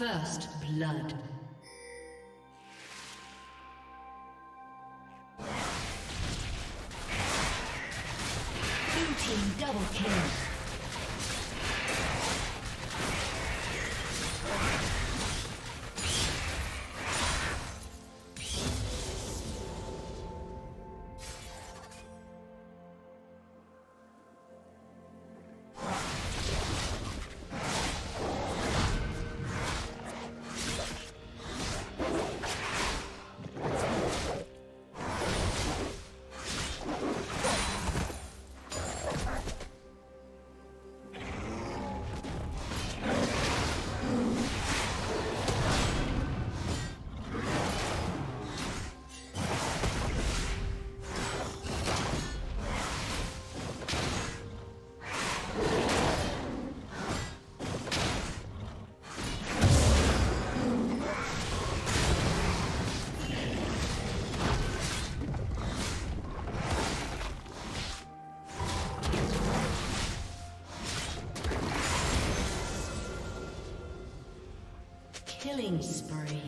First blood. Blue team double kill. Killing spree.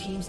team's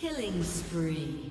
Killing spree.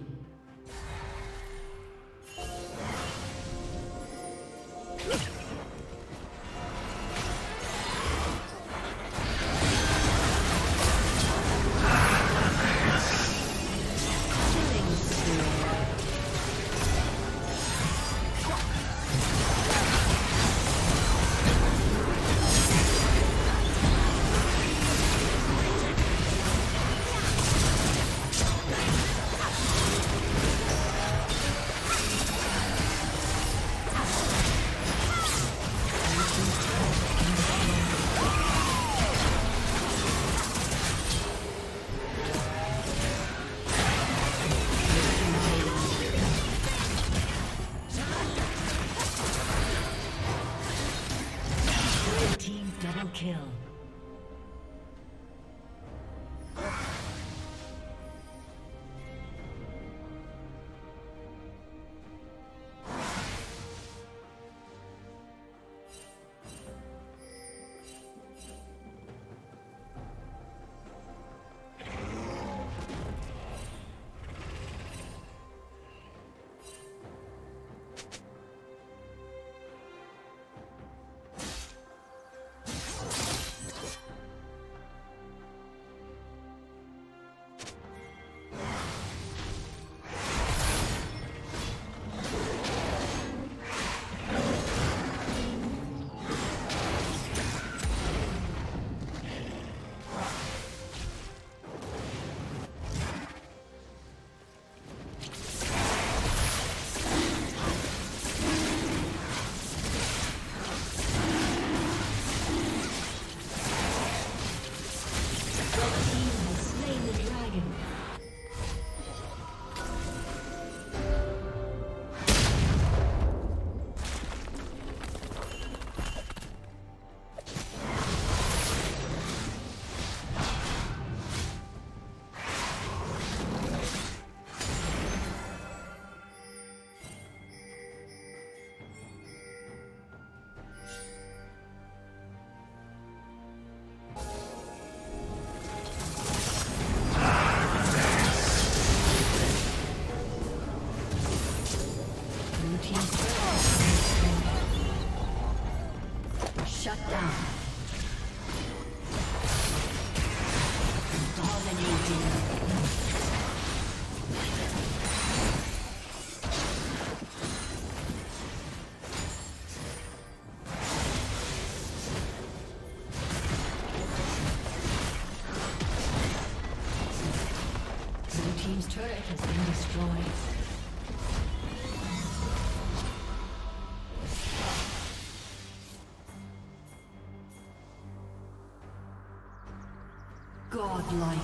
Shut down. Dominating. Blue team's turret has been destroyed. Godlike.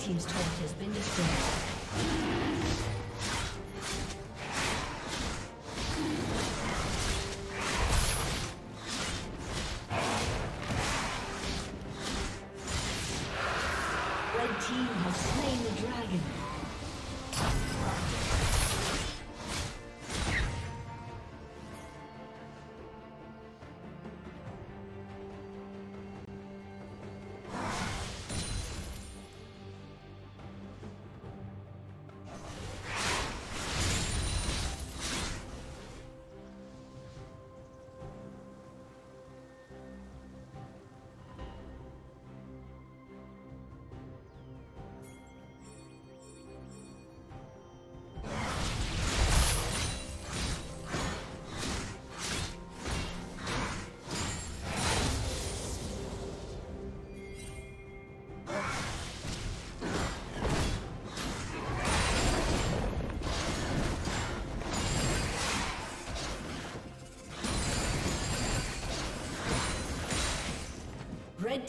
Team's turret has been destroyed. team has slain the dragon. Red